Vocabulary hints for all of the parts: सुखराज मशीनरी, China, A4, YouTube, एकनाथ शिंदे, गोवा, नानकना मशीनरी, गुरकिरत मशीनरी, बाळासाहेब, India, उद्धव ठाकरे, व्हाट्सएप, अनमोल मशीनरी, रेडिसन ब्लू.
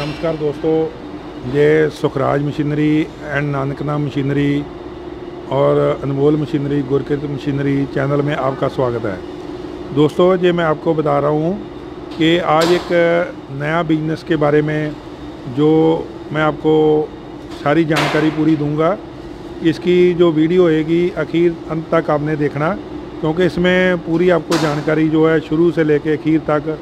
नमस्कार दोस्तों, ये सुखराज मशीनरी एंड नानकना मशीनरी और अनमोल मशीनरी, गुरकिरत मशीनरी channel में आपका स्वागत है। दोस्तों ये मैं आपको बता रहा हूँ कि आज एक नया बिजनेस के बारे में जो मैं आपको सारी जानकारी पूरी दूंगा। इसकी जो वीडियो होगी आखिर अंत तक आपने देखना, क्योंकि इसमें पूरी आपको जानकारी जो है शुरू से लेके आखिर तक,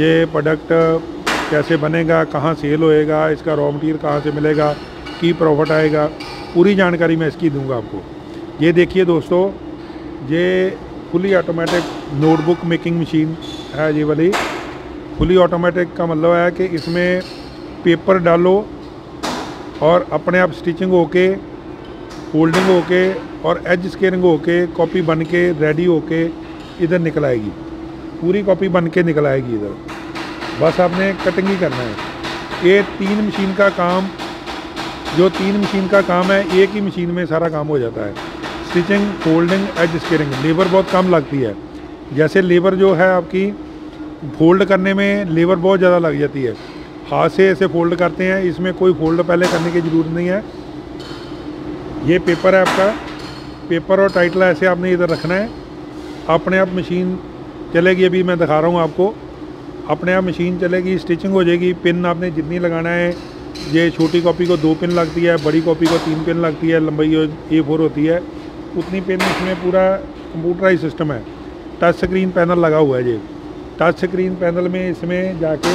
ये प्रोडक्ट कैसे बनेगा, कहाँ सेल होएगा, इसका रॉ मटेरियल कहाँ से मिलेगा, की प्रॉफिट आएगा, पूरी जानकारी मैं इसकी दूंगा आपको। ये देखिए दोस्तों, ये fully automatic notebook making machine है। ये वाली फुली ऑटोमेटिक का मतलब है कि इसमें पेपर डालो और अपने आप स्टिचिंग होके, फोल्डिंग होके और एज स्केयरिंग होके, कॉपी बन के रेडी होके इधर निकल आएगी। पूरी कॉपी बन के निकल आएगी इधर, बस आपने कटिंग ही करना है। ये तीन मशीन का काम, जो तीन मशीन का काम है, एक ही मशीन में सारा काम हो जाता है। Stitching, folding, edge squaring. Labour बहुत कम लगती है। जैसे लेबर जो है आपकी फोल्ड करने में लेबर बहुत ज़्यादा लग जाती है, हाथ से ऐसे फोल्ड करते हैं, इसमें कोई फोल्ड पहले करने की ज़रूरत नहीं है। ये पेपर है आपका, पेपर और टाइटला ऐसे आपने इधर रखना है, अपने आप मशीन चलेगी। अभी मैं दिखा रहा हूँ आपको, अपने आप मशीन चलेगी, स्टिचिंग हो जाएगी। पिन आपने जितनी लगाना है, ये छोटी कॉपी को 2 पिन लगती है, बड़ी कॉपी को 3 पिन लगती है, लंबाई A4 होती है उतनी पिन। इसमें पूरा कंप्यूटराइज सिस्टम है, टच स्क्रीन पैनल लगा हुआ है। ये टच स्क्रीन पैनल में इसमें जाके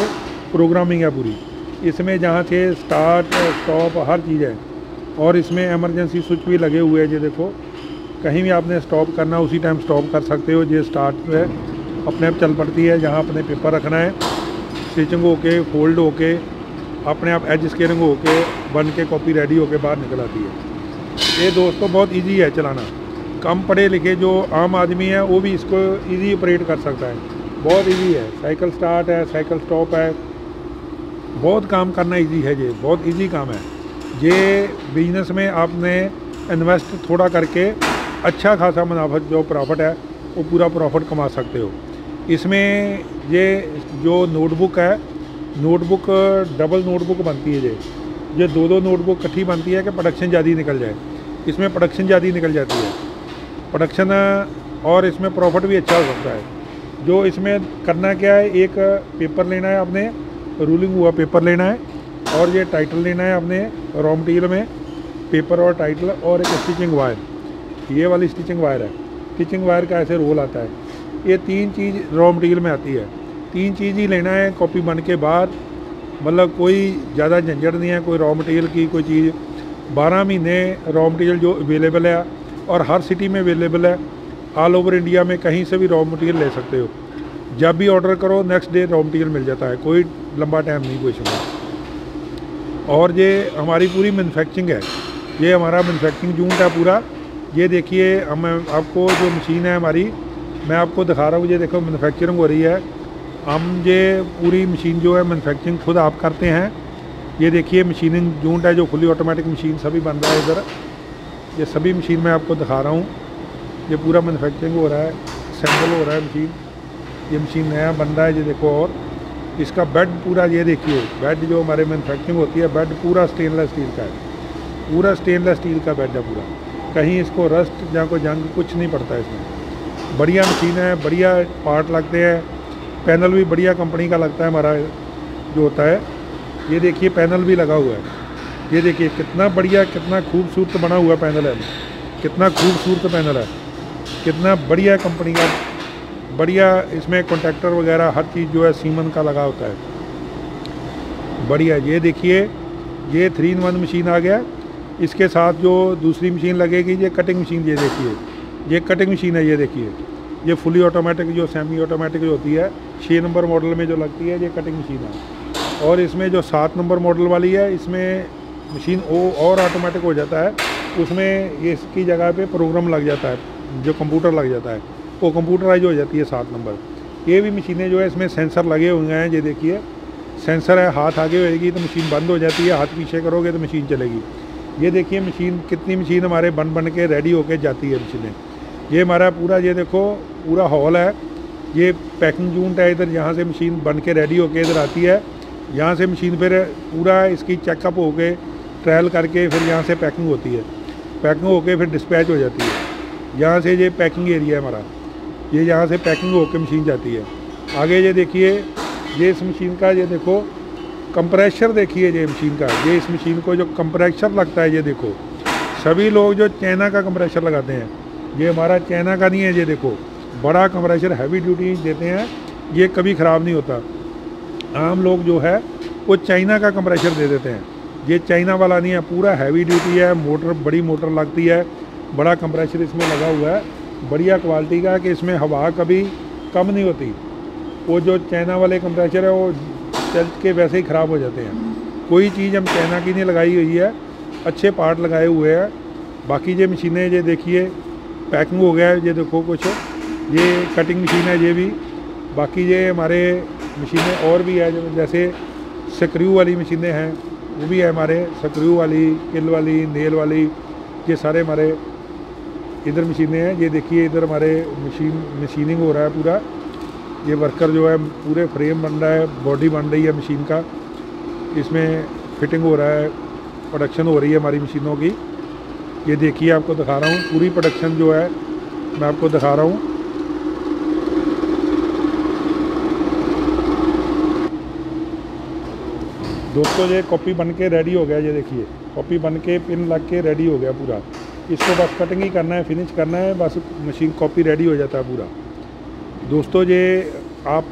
प्रोग्रामिंग है पूरी, इसमें जहाँ से स्टार्ट स्टॉप हर चीज़ है। और इसमें एमरजेंसी स्विच भी लगे हुए हैं, ये देखो, कहीं भी आपने स्टॉप करना उसी टाइम स्टॉप कर सकते हो। ये स्टार्ट है, अपने आप चल पड़ती है। जहाँ अपने पेपर रखना है, स्टिचिंग होके, फोल्ड होके, अपने आप एज स्केयरिंग होके, बन के कॉपी रेडी होके बाहर निकल आती है। ये दोस्तों बहुत ईजी है चलाना, कम पढ़े लिखे जो आम आदमी है वो भी इसको ईजी ऑपरेट कर सकता है, बहुत ईजी है। साइकिल स्टार्ट है, साइकिल स्टॉप है, बहुत काम करना इजी है। ये बहुत इजी काम है। ये बिजनेस में आपने इन्वेस्ट थोड़ा करके अच्छा खासा मुनाफा, जो प्रॉफिट है वो पूरा प्रॉफिट कमा सकते हो। इसमें ये जो नोटबुक है, नोटबुक डबल नोटबुक बनती है। ये 2-2 नोटबुक इकट्ठी बनती है कि प्रोडक्शन ज़्यादा निकल जाए। इसमें प्रोडक्शन ज़्यादा निकल जाती है, प्रोडक्शन, और इसमें प्रॉफिट भी अच्छा हो सकता है। जो इसमें करना क्या है, एक पेपर लेना है आपने, रूलिंग हुआ पेपर लेना है, और ये टाइटल लेना है आपने रॉ मटेरियल में, पेपर और टाइटल, और एक स्टिचिंग वायर, ये वाली स्टिचिंग वायर है। स्टिचिंग वायर का ऐसे रोल आता है। ये 3 चीज़ रॉ मटेरियल में आती है, 3 चीज़ ही लेना है कॉपी बन के बाहर, मतलब कोई ज़्यादा झंझट नहीं है कोई रॉ मटेरियल की। कोई चीज़ 12 महीने रॉ मटेरियल जो अवेलेबल है, और हर सिटी में अवेलेबल है, ऑल ओवर इंडिया में कहीं से भी रॉ मटेरियल ले सकते हो। जब भी ऑर्डर करो नेक्स्ट डे रॉ मटेरियल मिल जाता है, कोई लंबा टाइम नहीं, कोई समय। और ये हमारी पूरी मैन्युफैक्चरिंग है, ये हमारा मैन्युफैक्चरिंग यूनिट है पूरा। ये देखिए, हम आपको जो मशीन है हमारी, मैं आपको दिखा रहा हूँ, ये देखो मैन्युफैक्चरिंग हो रही है। हम ये पूरी मशीन जो है मैन्युफैक्चरिंग खुद आप करते हैं। ये देखिए मशीनिंग यूनिट है, जो फुली ऑटोमेटिक मशीन सभी बन रहा है इधर। ये सभी मशीन मैं आपको दिखा रहा हूँ, ये पूरा मैन्युफैक्चरिंग हो रहा है, असेंबल हो रहा है मशीन। ये मशीन नया बन रहा है, ये देखो। और इसका बेड पूरा, ये देखिए बेड जो हमारे मैन्युफैक्चरिंग होती है, बेड पूरा स्टेनलेस स्टील का है, पूरा स्टेनलेस स्टील का बेड है पूरा, कहीं इसको रस्ट या कोई जंग कुछ नहीं पड़ता है इसमें। बढ़िया मशीन है, बढ़िया पार्ट लगते हैं, पैनल भी बढ़िया कंपनी का लगता है हमारा जो होता है। ये देखिए पैनल भी लगा हुआ है, ये देखिए कितना बढ़िया, कितना खूबसूरत बना हुआ पैनल है, कितना खूबसूरत पैनल है, कितना बढ़िया कंपनी का, बढ़िया। इसमें कॉन्ट्रैक्टर वगैरह हर चीज़ जो है सीमन का लगा होता है, बढ़िया। ये देखिए, ये 3-in-1 मशीन आ गया। इसके साथ जो दूसरी मशीन लगेगी, ये कटिंग मशीन, ये देखिए, ये कटिंग मशीन है, ये देखिए, ये फुली ऑटोमेटिक जो सेमी ऑटोमेटिक जो होती है 6 नंबर मॉडल में जो लगती है, ये कटिंग मशीन है। और इसमें जो 7 नंबर मॉडल वाली है, इसमें मशीन और ऑटोमेटिक हो जाता है, उसमें ये इसकी जगह पर प्रोग्राम लग जाता है, जो कंप्यूटर लग जाता है, वो कंप्यूटराइज हो जाती है 7 नंबर। ये भी मशीनें जो है इसमें सेंसर लगे हुए हैं, ये देखिए सेंसर है, हाथ आगे होएगी तो मशीन बंद हो जाती है, हाथ पीछे करोगे तो मशीन चलेगी। ये देखिए मशीन, कितनी मशीन हमारे बन के रेडी होके जाती है मशीनें। ये हमारा पूरा, ये देखो पूरा हॉल है, ये पैकिंग यूनिट है इधर, यहाँ से मशीन बन के रेडी होके इधर आती है। यहाँ से मशीन पर पूरा इसकी चेकअप हो के ट्रायल करके फिर यहाँ से पैकिंग होती है, पैकिंग होके फिर डिस्पैच हो जाती है। यहाँ से ये पैकिंग एरिया है हमारा, ये यहाँ से पैकिंग होके मशीन जाती है। आगे ये देखिए, ये इस मशीन का ये देखो कंप्रेशर, देखिए ये मशीन का, ये इस मशीन को जो कंप्रेशर लगता है ये देखो। सभी लोग जो चाइना का कंप्रेशर लगाते हैं, ये हमारा चाइना का नहीं है। ये देखो बड़ा कंप्रेशर हैवी ड्यूटी देते हैं, ये कभी ख़राब नहीं होता। आम लोग जो है वो चाइना का कंप्रेशर दे देते हैं, ये चाइना वाला नहीं है, पूरा हैवी ड्यूटी है। मोटर, बड़ी मोटर लगती है, बड़ा कंप्रेशर इसमें लगा हुआ है, बढ़िया क्वालिटी का, कि इसमें हवा कभी कम नहीं होती। वो जो चाइना वाले कंप्रेशर है वो चल के वैसे ही ख़राब हो जाते हैं। कोई चीज़ हम चाइना की नहीं लगाई हुई है, अच्छे पार्ट लगाए हुए हैं। बाकी ये मशीनें, ये देखिए पैकिंग हो गया है, ये देखो कुछ ये कटिंग मशीन है ये भी। बाकी ये हमारे मशीनें और भी है, जैसे स्क्रू वाली मशीनें हैं वो भी है हमारे, स्क्रू वाली, किल वाली, नेल वाली, ये सारे हमारे इधर मशीनें हैं। ये देखिए इधर हमारे मशीनिंग हो रहा है पूरा। ये वर्कर जो है पूरे फ्रेम बन रहा है, बॉडी बन रही है मशीन का, इसमें फिटिंग हो रहा है, प्रोडक्शन हो रही है हमारी मशीनों की। ये देखिए आपको दिखा रहा हूँ पूरी प्रोडक्शन जो है, मैं आपको दिखा रहा हूँ। दोस्तों ये कॉपी बन के रेडी हो गया, ये देखिए कॉपी बन के पिन लग के रेडी हो गया पूरा। इसको बस कटिंग ही करना है, फिनिश करना है, बस मशीन कॉपी रेडी हो जाता है पूरा। दोस्तों ये आप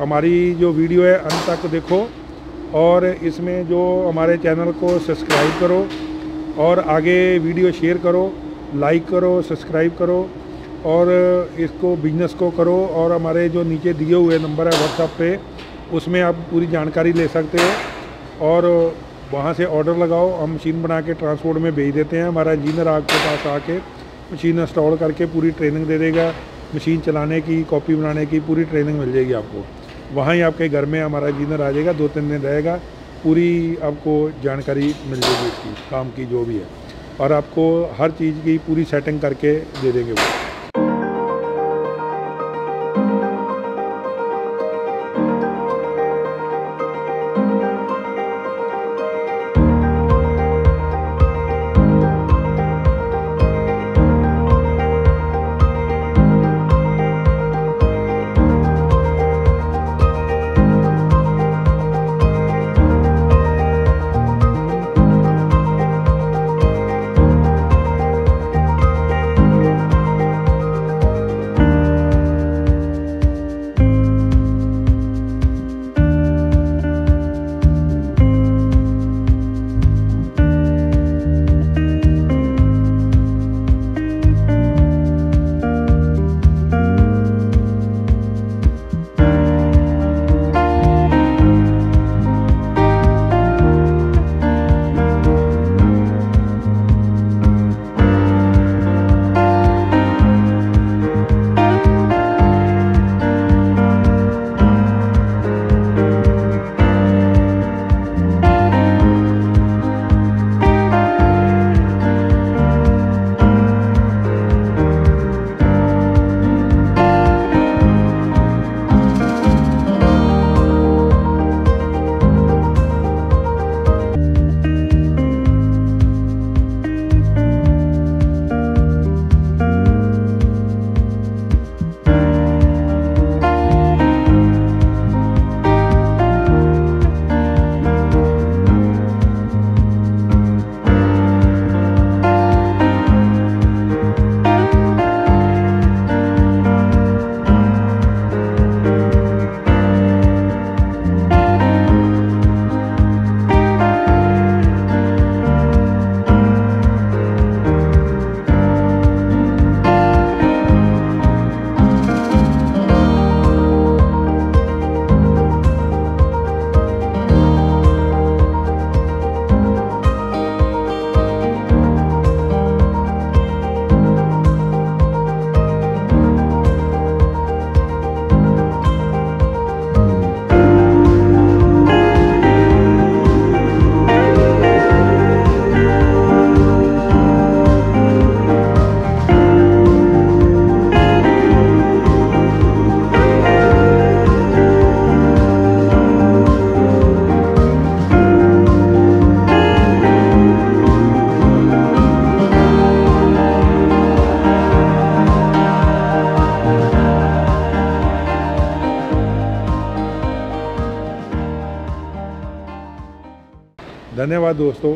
हमारी जो वीडियो है अंत तक देखो और इसमें जो हमारे चैनल को सब्सक्राइब करो और आगे वीडियो शेयर करो, लाइक करो, सब्सक्राइब करो और इसको बिजनेस को करो। और हमारे जो नीचे दिए हुए नंबर है व्हाट्सएप पे, उसमें आप पूरी जानकारी ले सकते हो और वहाँ से ऑर्डर लगाओ, हम मशीन बना के ट्रांसपोर्ट में भेज देते हैं। हमारा इंजीनियर आपके पास आके मशीन इंस्टॉल करके पूरी ट्रेनिंग दे देगा, मशीन चलाने की, कॉपी बनाने की पूरी ट्रेनिंग मिल जाएगी आपको। वहाँ ही आपके घर में हमारा इंजीनियर आ जाएगा, 2-3 दिन रहेगा, पूरी आपको जानकारी मिल जाएगी उसकी, काम की जो भी है, और आपको हर चीज़ की पूरी सेटिंग करके दे देंगे वो। धन्यवाद दोस्तों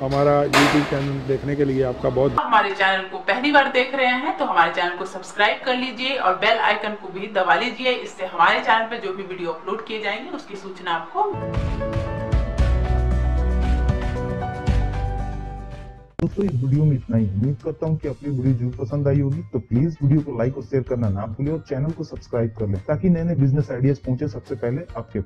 हमारा YouTube चैनल देखने के लिए आपका बहुत। हमारे चैनल को पहली बार देख रहे हैं तो हमारे चैनल को सब्सक्राइब कर लीजिए और बेल आइकन को भी दबा लीजिए, इससे हमारे चैनल पे जो भी वीडियो अपलोड किए जाएंगे उसकी सूचना आपको। तो इस वीडियो में इतना ही। उम्मीद करता हूँ कि अपनी वीडियो जरूर पसंद आई होगी, तो प्लीज वीडियो को लाइक और शेयर करना ना भूलें और चैनल को सब्सक्राइब कर लें ताकि नए नए बिजनेस आइडियाज पहुंचे सबसे पहले आपके।